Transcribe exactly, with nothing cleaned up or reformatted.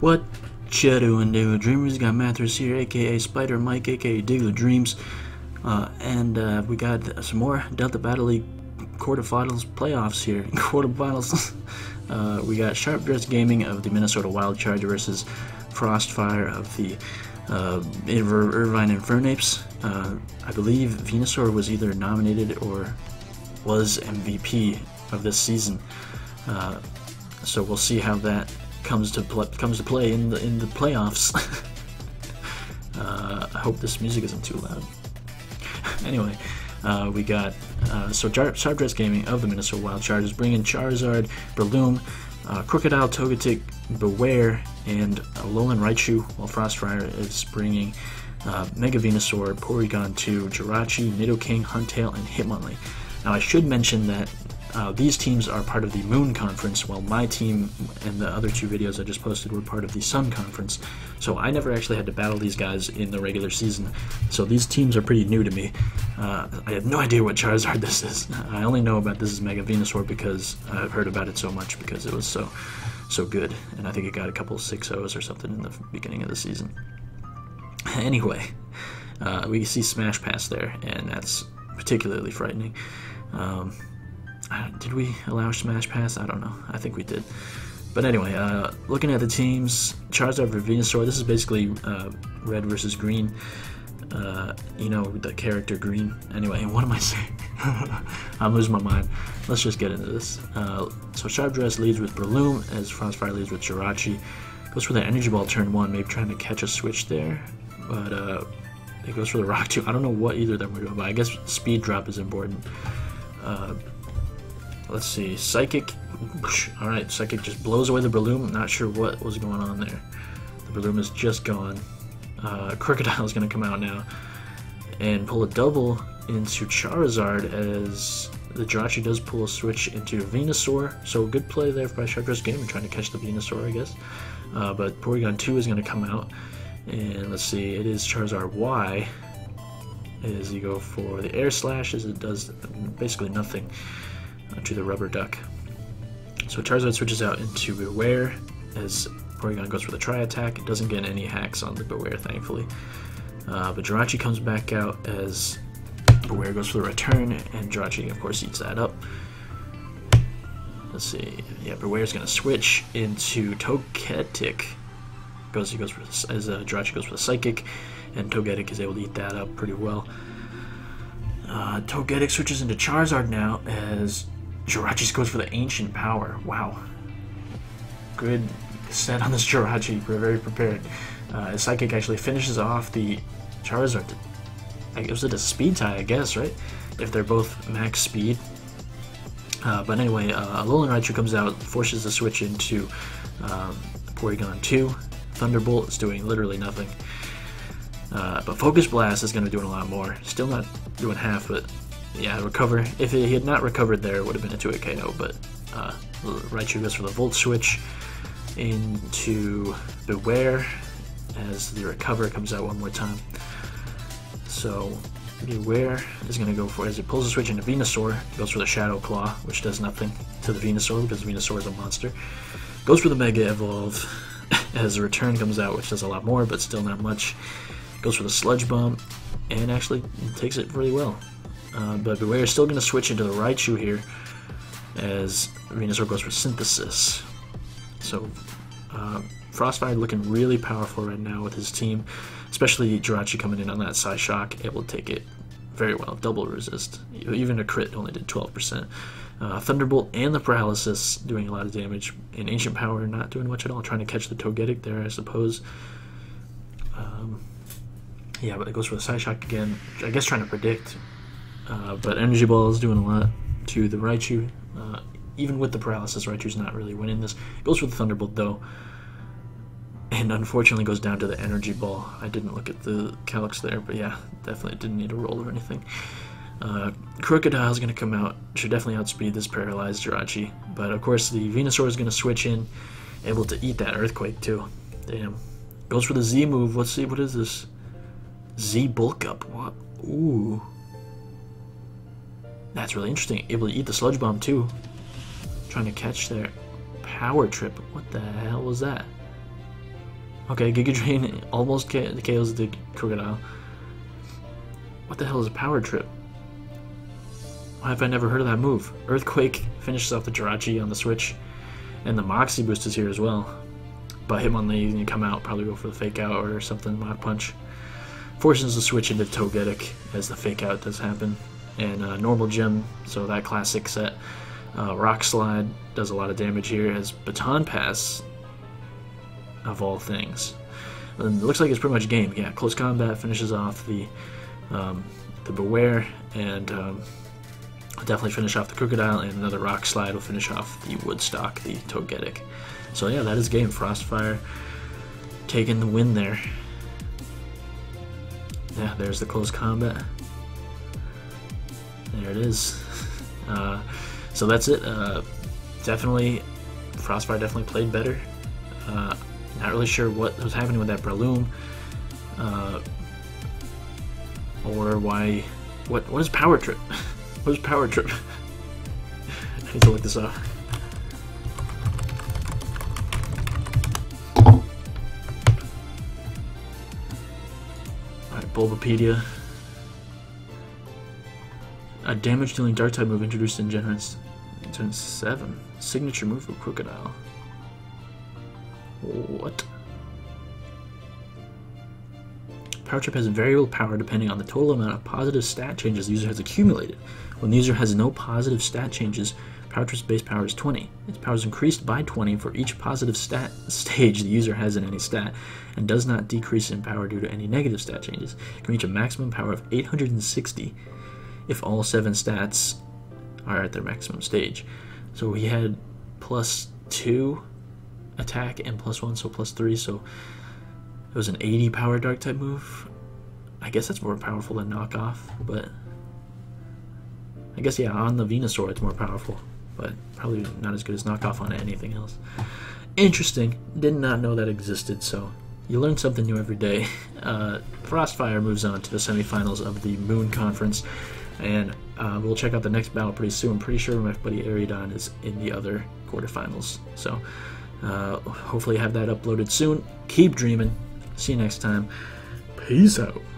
What you doing, Diggle Dreamers? Got Mathurse here, aka Spider Mike, aka Diggle Dreams, uh, and uh, we got some more Delta Battle League quarterfinals playoffs here. Quarterfinals. uh, we got Sharp Dressed Gaming of the Minnesota Wild Charge versus Frostfire of the uh, Irvine Infernapes. Uh, I believe Venusaur was either nominated or was M V P of this season. Uh, so we'll see how that comes to pl comes to play in the in the playoffs. uh, I hope this music isn't too loud. Anyway, uh, we got uh, so Sharp Dressed Gaming of the Minnesota Wild Charge is bringing Charizard, Breloom, uh, Krookodile, Togetic, Beware, and Alolan Raichu, while Frostfire is bringing uh, Mega Venusaur, Porygon two, Jirachi, Nidoking, Huntail, and Hitmonlee. Now I should mention that Uh, these teams are part of the Moon Conference, while my team and the other two videos I just posted were part of the Sun Conference. So I never actually had to battle these guys in the regular season, so these teams are pretty new to me. Uh, I have no idea what Charizard this is. I only know about this is Mega Venusaur because I've heard about it so much because it was so so good, and I think it got a couple six ohs or something in the beginning of the season. Anyway, uh, we see Smash Pass there, and that's particularly frightening. Um, Uh, did we allow Smash Pass? I don't know. I think we did. But anyway, uh, looking at the teams, Charizard for Venusaur, this is basically uh, red versus green. Uh, you know, the character green. Anyway, what am I saying? I'm losing my mind. Let's just get into this. Uh, so Sharp Dress leads with Breloom, as Frostfire leads with Jirachi. Goes for the Energy Ball turn one, maybe trying to catch a switch there. But uh, it goes for the Rock two. I don't know what either of them were doing, but I guess speed drop is important. Uh, Let's see, Psychic, alright, Psychic just blows away the Breloom, not sure what was going on there. The Breloom is just gone. Uh, Krookodile is going to come out now and pull a double into Charizard as the Jirachi does pull a switch into Venusaur, so good play there by Sharp Dressed Gaming, trying to catch the Venusaur, I guess. Uh, but Porygon two is going to come out, and let's see, it is Charizard Y, as you go for the Air Slash, as it does basically nothing to the rubber duck. So Charizard switches out into Beware as Porygon goes for the Tri-Attack. It doesn't get any hacks on the Beware, thankfully. Uh, but Jirachi comes back out as Beware goes for the return, and Jirachi, of course, eats that up. Let's see. Yeah, Beware's going to switch into Togetic. Goes, he goes for the, as uh, Jirachi goes for the Psychic, and Togetic is able to eat that up pretty well. Uh, Togetic switches into Charizard now as Jirachi goes for the Ancient Power. Wow. Good set on this Jirachi. We're very prepared. Uh, Psychic actually finishes off the Charizard. It was a speed tie, I guess, right? If they're both max speed. Uh, but anyway, uh, Alolan Raichu comes out, forces the switch into um, Porygon two. Thunderbolt is doing literally nothing. Uh, but Focus Blast is going to be doing a lot more. Still not doing half, but yeah, recover. If he had not recovered there, it would have been a two hit K O, but uh, Raichu goes for the Volt Switch into Beware as the Recover comes out one more time. So Beware is going to go for it as he pulls the switch into Venusaur, goes for the Shadow Claw, which does nothing to the Venusaur because Venusaur is a monster. Goes for the Mega Evolve as the Return comes out, which does a lot more, but still not much. Goes for the Sludge Bomb, and actually takes it really well. Uh, but Beware is still going to switch into the Raichu here, as Venusaur goes for Synthesis. So, uh, Frostfire looking really powerful right now with his team, especially Jirachi coming in on that Psy-Shock, able to take it very well, double resist. Even a crit only did twelve percent. Uh, Thunderbolt and the Paralysis doing a lot of damage, and Ancient Power not doing much at all, trying to catch the Togetic there, I suppose. Um... Yeah, but it goes for the Psy-Shock again, I guess trying to predict. Uh, but Energy Ball is doing a lot to the Raichu. Uh, even with the Paralysis, Raichu's not really winning this. It goes for the Thunderbolt, though. And unfortunately goes down to the Energy Ball. I didn't look at the Calyx there, but yeah, definitely didn't need a roll or anything. Uh, Krookodile is going to come out. Should definitely outspeed this Paralyzed Jirachi. But, of course, the Venusaur is going to switch in. Able to eat that Earthquake, too. Damn. Goes for the Z move. Let's see. What is this? Z bulk up. What? Ooh. That's really interesting. Able to eat the Sludge Bomb too. Trying to catch their Power Trip. What the hell was that? Okay, Giga Drain almost K Os the Krookodile. What the hell is a Power Trip? Why have I never heard of that move? Earthquake finishes off the Jirachi on the Switch. And the Moxie boost is here as well. But Hitmonlee can come out, probably go for the Fake Out or something, Mach Punch. Forces the switch into Togetic as the Fake Out does happen. And uh, Normal Gem, so that classic set. Uh, Rock Slide does a lot of damage here as Baton Pass, of all things. And it looks like it's pretty much game. Yeah, Close Combat finishes off the um, the Beware, and um, definitely finish off the Krookodile, and another Rock Slide will finish off the Woodstock, the Togetic. So yeah, that is game. Frostfire taking the win there. Yeah, there's the Close Combat. There it is. Uh, so that's it. Uh, definitely, Frostfire definitely played better. Uh, not really sure what was happening with that Breloom, uh, or why. What what is Power Trip? What is Power Trip? I need to look this up. Alright, Bulbapedia. A damage dealing dark type move introduced in Gen seven. Signature move for Krookodile. What? Power Trip has variable power depending on the total amount of positive stat changes the user has accumulated. When the user has no positive stat changes, Power Trip's base power is twenty. Its power is increased by twenty for each positive stat stage the user has in any stat, and does not decrease in power due to any negative stat changes. It can reach a maximum power of eight hundred sixty if all seven stats are at their maximum stage. So he had plus two attack and plus one, so plus three, so it was an eighty power dark type move. I guess that's more powerful than Knockoff, but I guess, yeah, on the Venusaur it's more powerful, but probably not as good as Knockoff on anything else. Interesting, did not know that existed, so you learn something new every day. Uh, Frostfire moves on to the semifinals of the Moon Conference, and uh, we'll check out the next battle pretty soon. I'm pretty sure my buddy Ariadon is in the other quarterfinals, so Uh, hopefully have that uploaded soon. Keep dreaming. See you next time. Peace out.